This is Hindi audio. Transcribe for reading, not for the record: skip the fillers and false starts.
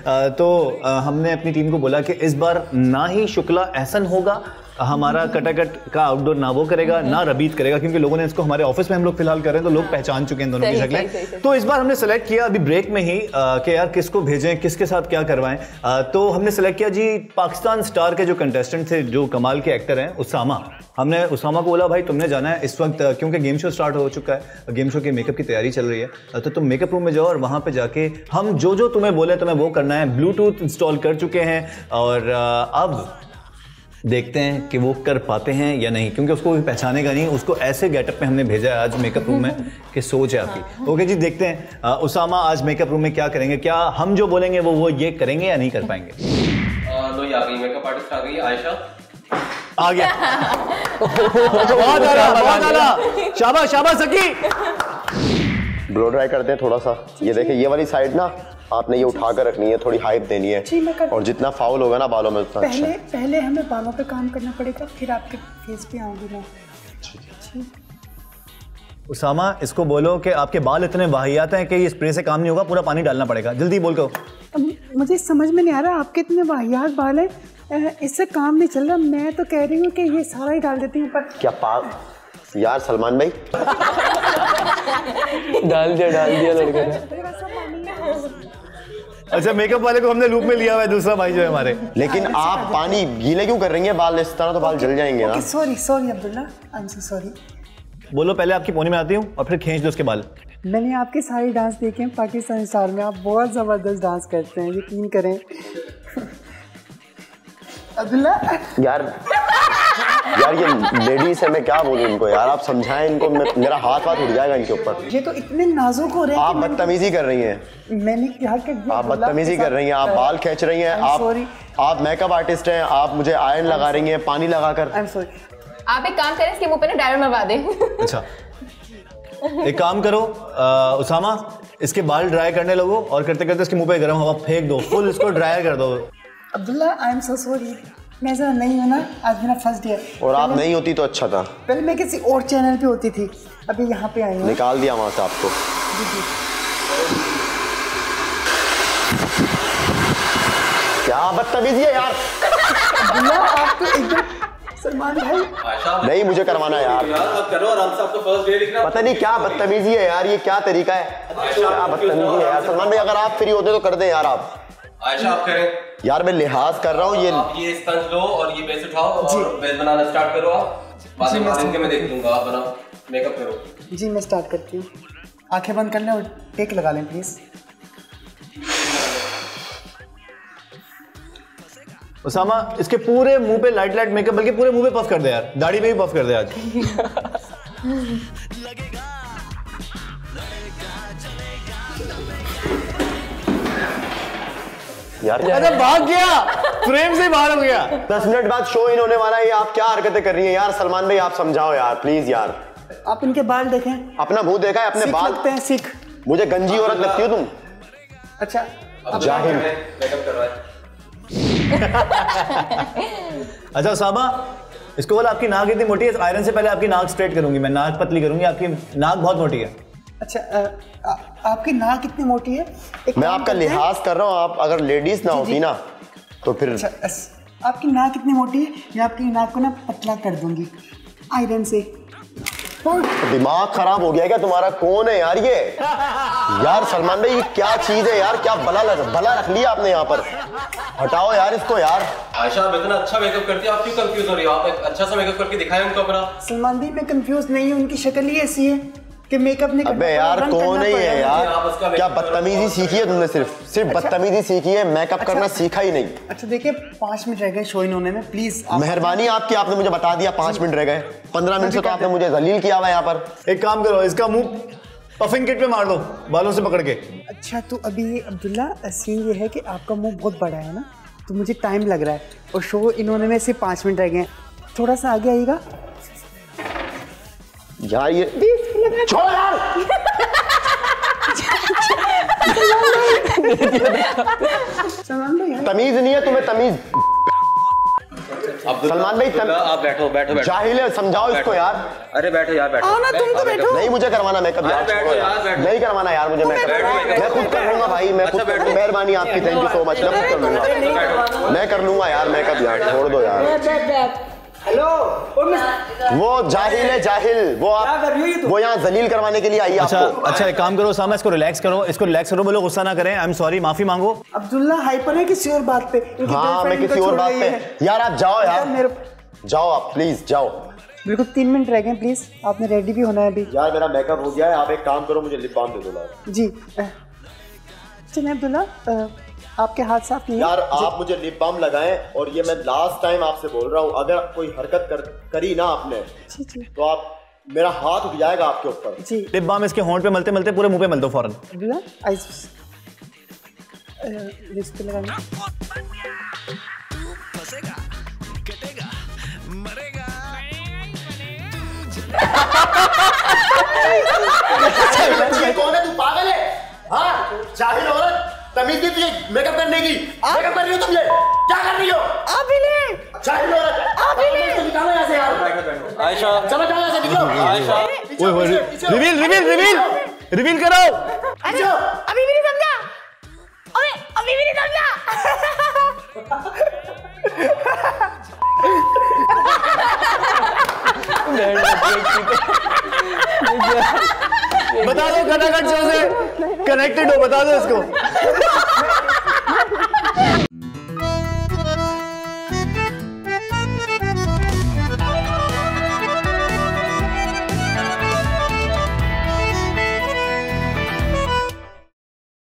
तो हमने अपनी टीम को बोला कि इस बार ना ही शुक्ला एहसन होगा, हमारा कटाकट का आउटडोर ना वो करेगा ना रबीत करेगा, क्योंकि लोगों ने इसको हमारे ऑफिस में हम लोग फिलहाल कर रहे हैं तो लोग पहचान चुके हैं दोनों की शक्लें। तो इस बार हमने सेलेक्ट किया अभी ब्रेक में ही कि यार किसको भेजें, किसके साथ क्या करवाएं। तो हमने सेलेक्ट किया जी पाकिस्तान स्टार के जो कंटेस्टेंट थे, जो कमाल के एक्टर हैं, उसामा। हमने उसामा को बोला भाई तुमने जाना है इस वक्त, क्योंकि गेम शो स्टार्ट हो चुका है, गेम शो के मेकअप की तैयारी चल रही है, तो तुम मेकअप रूम में जाओ और वहाँ पर जाके हम जो जो तुम्हें बोले तुम्हें वो करना है। ब्लूटूथ इंस्टॉल कर चुके हैं और अब देखते हैं कि वो कर पाते हैं या नहीं, क्योंकि उसको भी पहचाने का नहीं, उसको ऐसे गेटअप में हमने भेजा है आज मेकअप रूम में कि सोच है आपकी। ओके जी, देखते हैं उसामा आज मेकअप रूम में क्या करेंगे, क्या हम जो बोलेंगे वो ये करेंगे या नहीं कर पाएंगे। तो ये आ गई मेकअप आर्टिस्ट, आ गई आयशा, आ गया। बहुत आला, बहुत आला, शाबाश शाबाश सकी। ब्लो ड्राई करते हैं थोड़ा सा, ये देखिए ये वाली साइड ना आपने ये उठा कर रखनी है, थोड़ी हाइट देनी है, और जितना फाउल होगा ना बालों में उतना अच्छा। पहले हमें बालों पे काम करना पड़ेगा, फिर आपके फेस पे आऊंगी मैं। उसामा इसको बोलो कि आपके बाल इतने वाहियात हैं कि ये स्प्रे से काम नहीं होगा, पूरा पानी डालना पड़ेगा, जल्दी बोल करो। मुझे समझ में नहीं आ रहा, आपके इतने वाहियात बाल हैं, इससे काम नहीं चल रहा। मैं तो कह रही हूँ कि ये सारा ही डाल देती हूँ ऊपर। क्या पाप यार सलमान भाई, डाल दिया लड़के। अच्छा, मेकअप वाले को हमने लूप में लिया हुआ है, दूसरा भाई जो है हमारे। लेकिन आप पानी गीले क्यों कर रही हैं बाल, इस तरह तो बाल जल जाएंगे ना। Sorry sorry Abdullah, I am so sorry. बोलो पहले आपकी पोनी में आती हूँ और फिर खींच दो उसके बाल। मैंने आपके सारे डांस देखे हैं पाकिस्तान स्टार में, आप बहुत जबरदस्त डांस करते हैं, यकीन करें। अब्दुल्ला यार ये लेडीज है, मैं क्या बोलूं इनको यार, आप समझाएं इनको, मेरा हाथ उठ जाएगा इनके ऊपर। ये तो इतने नाजुक हो रहे हैं, आप बदतमीजी कर रही हैं। मैंने क्या कहा, आप बदतमीजी कर रही हैं, आप बाल खींच रही हैं, आप मेकअप आर्टिस्ट हैं, आप मुझे आयरन लगा रही हैं पानी लगाकर। आप एक काम करें, इसके मुंह पे ना डायमंड मरवा दें। अच्छा एक काम करो उसामा, इसके बाल ड्राई करने लगो और करते करते इसके मुंह पे गर्म हवा फेंक दो, फुल इसको ड्राई कर दो। Abdullah I am so sorry, मैं जरा नहीं हूँ ना, आज मेरा फर्स्ट डे। और आप नहीं होती तो अच्छा था, पहले मैं किसी और चैनल पे होती थी, अभी यहाँ पे आई हूँ। निकाल दिया वहाँ से आपको। क्या बदतमीजी है यार। आप तो एकदम सलमान भाई, नहीं मुझे करवाना है यार, करो आराम से, आपको फर्स्ट डे दिखना। पता नहीं क्या बदतमीजी है यार, ये क्या तरीका है, क्या बदतमीजी है यार। सलमान भाई अगर आप फ्री होते तो कर दें यार। आप आयशा आप करें। यार मैं लिहाज कर रहा हूँ, ये स्पंज लो और ये बेस उठाओ और बेस बनाना स्टार्ट करो। आप बातें मारेंगे, मैं देख लूंगा, आप बनाओ मेकअप करो। जी मैं स्टार्ट करती हूँ, आंखें बंद कर लें और टेक लगा लें प्लीज। उसामा इसके पूरे मुंह पे लाइट मेकअप, बल्कि पूरे मुंह पे पफ कर दे यार, दाढ़ी पे भी पफ कर दे आज। यार अरे भाग गया, फ्रेम से बाहर हो गया। 10 मिनट बाद शो इन होने वाला है, आप क्या हरकतें कर रही हैं यार। सलमान भाई आप समझाओ यार प्लीज यार। आप इनके बाल देखें, अपना मुंह देखा है, अपने बाल लगते हैं सिख, मुझे गंजी औरत लगती हो तुम। अच्छा अब जाहिल मेकअप करवाए। अच्छा उसामा इसको बोला आपकी नाक इतनी मोटी है, आयरन से पहले आपकी नाक स्ट्रेट करूंगी मैं, नाक पतली करूंगी, आपकी नाक बहुत मोटी है। अच्छा आपकी नाक कितनी मोटी है, मैं आपका लिहाज कर रहा हूँ, आप अगर लेडीज ना होती ना तो फिर। अच्छा आपकी नाक कितनी मोटी है, मैं आपकी नाक को ना पतला कर दूंगी आयरन से। दिमाग खराब हो गया क्या तुम्हारा, कौन है यार ये। यार सलमान भाई ये क्या चीज है यार, क्या भला रख लिया आपने यहाँ पर, हटाओ यार इसको यार। आयशा आप इतना अच्छा मेकअप करती हो, आप क्यों कंफ्यूज हो रही हो, आप एक अच्छा सा मेकअप करके दिखाएं उनको अपना। सलमान भाई मैं कंफ्यूज नहीं हूँ, उनकी शक्ल ही ऐसी है कि मेकअप नहीं। अबे यार कौन नहीं है यार, क्या बदतमीजी सीखी है तुमने, सिर्फ बदतमीजी सीखी है, मेकअप करना सीखा ही नहीं। अच्छा देखिए 5 मिनट रह गए शो इन होने में, प्लीज मेहरबानी आपकी, आपने मुझे बता दिया 5 मिनट रह गए, 15 मिनट से तो आपने मुझे जलील किया हुआ है यहाँ पर। एक काम करो इसका मुंह पफिंग किट पे मार दो बालों से पकड़ के। अच्छा तो अभी ये अब्दुल्ला सीन ये है कि आपका मुंह बहुत बड़ा है ना, तो मुझे टाइम लग रहा है और शो इन्होंने में सिर्फ 5 मिनट रह गए, थोड़ा सा आगे आइएगा यार। ये छोड़ यार। तमीज नहीं है तुम्हें, तमीज सलमान भाई आप बैठो बैठो जाहिल समझाओ इसको यार। अरे बैठो यार बैठो ना तुम तो बैठो। नहीं मुझे करवाना मेकअप यार, नहीं करवाना यार मुझे मेकअप, मैं खुद कर लूंगा भाई, मैं खुद कर लूंगा। मेहरबानी आपकी, थैंक यू सो मच, मैं खुद कर लूंगा, मैं कर लूंगा यार मेकअप यार, छोड़ दो यार। हेलो वो जाहिल है जाहिल, वो आप वो यहाँ जलील करवाने के लिए आई है। अच्छा आपको। अच्छा एक काम करो उसामा, इसको रिलैक्स करो, इसको रिलैक्स करो, बोलो गुस्सा ना करें, आई एम सॉरी, माफी मांगो। अब्दुल्ला हाइपर है किसी और बात पे। हाँ मैं किसी और बात पे यार, आप जाओ यार, जाओ आप प्लीज जाओ। बिल्कुल 3 मिनट रह गए प्लीज, आपने रेडी भी होना है अभी। यार मेरा मेकअप हो गया है, आप एक काम करो मुझे लिप बाम दे दो। जी चलिए अब्दुल्ला, आपके हाथ साफ नहीं यार, आप मुझे लिप बाम लगाएं, और ये मैं लास्ट टाइम आपसे बोल रहा हूँ, अगर कोई हरकत करी ना आपने तो आप मेरा हाथ उठ जाएगा आपके ऊपर। जी लिप बाम इसके होंठ पे मलते मलते पूरे मुंह पे मल दो फौरन। कौन है तू पागल है? हाँ जाहिल औरत, तमीज दी तुझे मेकअप करने की, मेकअप कर रही हो तुम ले, क्या कर रही हो आप ही ले, चाहिए आप ही ले, निकालो यहां से यार आयशा, चलो जाओ यहां से निकलो आयशा। ओए रिवील रिवील रिवील रिवील करो। अरे अभी भी नहीं समझा, अबे अभी भी नहीं समझा। बता दो कटाकट से कनेक्टेड हो, बता दो इसको।